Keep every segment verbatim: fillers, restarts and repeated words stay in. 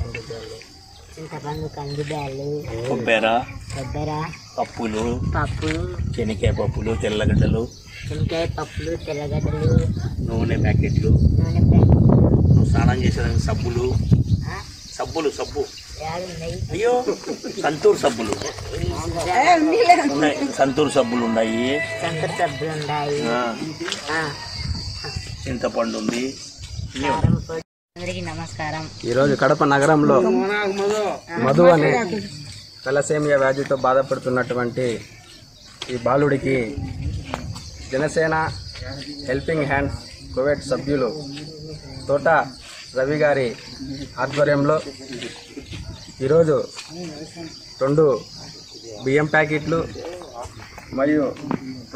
కందిబ్యాలు, చింతపండు కందిబ్యాలు, కొబ్బెర కొబ్బెర పప్పులు పప్పులు శనగకాయ పప్పులు, తెల్లగడ్డలు శనగకాయ పప్పులు, తెల్లగడ్డలు, నూనె ప్యాకెట్లు, నూనె ప్యాకెట్లు, స్నానం చేసేదానికి సబ్బులు సబ్బులు సబ్బు అయ్యో సంతూర్ సబ్బులు ఉన్నాయి, సంతూర్ సబ్బులు ఉన్నాయి, సంతూర్ సబ్బులు ఉన్నాయి, చింతపండు ఉంది. అందరికీ నమస్కారం. ఈరోజు కడప నగరంలో మధు అనే తలసేమియా వ్యాధితో బాధపడుతున్నటువంటి ఈ బాలుడికి జనసేన హెల్పింగ్ హ్యాండ్స్ కోవిడ్ సభ్యులు తోట రవి గారి ఆధ్వర్యంలో ఈరోజు రెండు బియ్యం ప్యాకెట్లు మరియు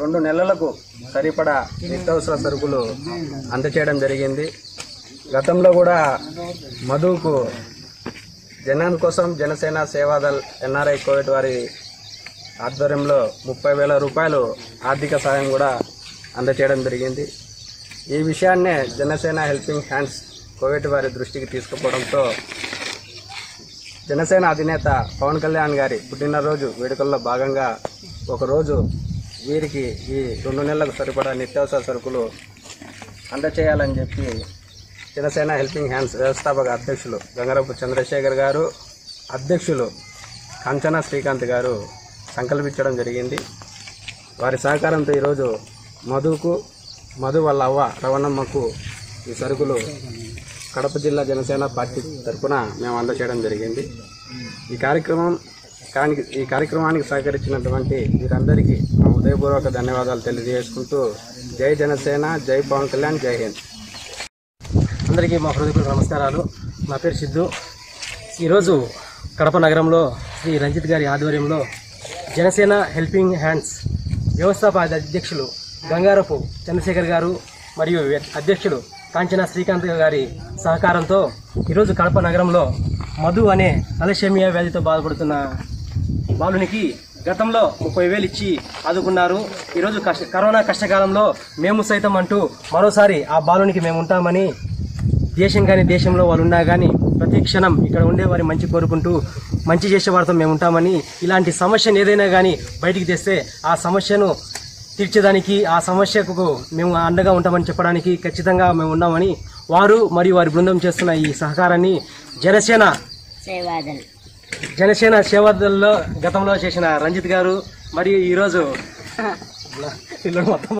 రెండు నెలలకు సరిపడా నిత్యావసర సరుకులు అందచేయడం జరిగింది. గతంలో కూడా మధుకు జనం కోసం జనసేన సేవాదళం ఎన్ఆర్ఐ కోవిడ్ వారి ఆధ్వర్యంలో ముప్పై వేల రూపాయలు ఆర్థిక సహాయం కూడా అందచేయడం జరిగింది. ఈ విషయాన్నే జనసేన హెల్పింగ్ హ్యాండ్స్ కోవిడ్ వారి దృష్టికి తీసుకుపోవడంతో జనసేన అధినేత పవన్ కళ్యాణ్ గారి పుట్టినరోజు వేడుకల్లో భాగంగా ఒకరోజు వీరికి ఈ రెండు నెలలకు సరిపడా నిత్యావసర సరుకులు అందచేయాలని చెప్పి జనసేన హెల్పింగ్ హ్యాండ్స్ వ్యవస్థాపక అధ్యక్షులు గంగారావు చంద్రశేఖర్ గారు, అధ్యక్షులు కంచన శ్రీకాంత్ గారు సంకల్పించడం జరిగింది. వారి సహకారంతో ఈరోజు మధుకు మధు వాళ్ళ అవ్వ రవణమ్మకు ఈ సరుకులు కడప జిల్లా జనసేన పార్టీ తరఫున మేము అందచేయడం జరిగింది. ఈ కార్యక్రమం కానికి ఈ కార్యక్రమానికి సహకరించినటువంటి వీరందరికీ మా హృదయపూర్వక ధన్యవాదాలు తెలియజేసుకుంటూ జై జనసేన, జై పవన్ కళ్యాణ్, జై హింద్. అందరికీ మా హృదయపూర్వక నమస్కారాలు. నా పేరు సిద్ధు. ఈరోజు కడప నగరంలో శ్రీ రంజిత్ గారి ఆధ్వర్యంలో జనసేన హెల్పింగ్ హ్యాండ్స్ వ్యవస్థాపక అధ్యక్షులు గంగారావు చంద్రశేఖర్ గారు మరియు అధ్యక్షుడు కంచన శ్రీకాంత్ గారి సహకారంతో ఈరోజు కడప నగరంలో మధు అనే తలసేమియా వ్యాధితో బాధపడుతున్న బాలునికి గతంలో ముప్పై వేలు ఇచ్చి ఆదుకున్నారు. ఈరోజు కష్ట కరోనా కష్టకాలంలో మేము సైతం అంటూ మరోసారి ఆ బాలునికి మేము ఉంటామని దేశం కానీ దేశంలో వాళ్ళు ఉన్నా కానీ ప్రతి క్షణం ఇక్కడ ఉండేవారి మంచి కోరుకుంటూ మంచి చేసేవారితో మేము ఉంటామని ఇలాంటి సమస్యను ఏదైనా కానీ బయటికి తెస్తే ఆ సమస్యను తీర్చేదానికి ఆ సమస్యకు మేము అండగా ఉంటామని చెప్పడానికి ఖచ్చితంగా మేము ఉన్నామని వారు మరియు వారి బృందం చేస్తున్న ఈ సహకారాన్ని జనసేన సేవాదళం జనసేన సేవాదళంలో గతంలో చేసిన రంజిత్ గారు మరియు ఈరోజు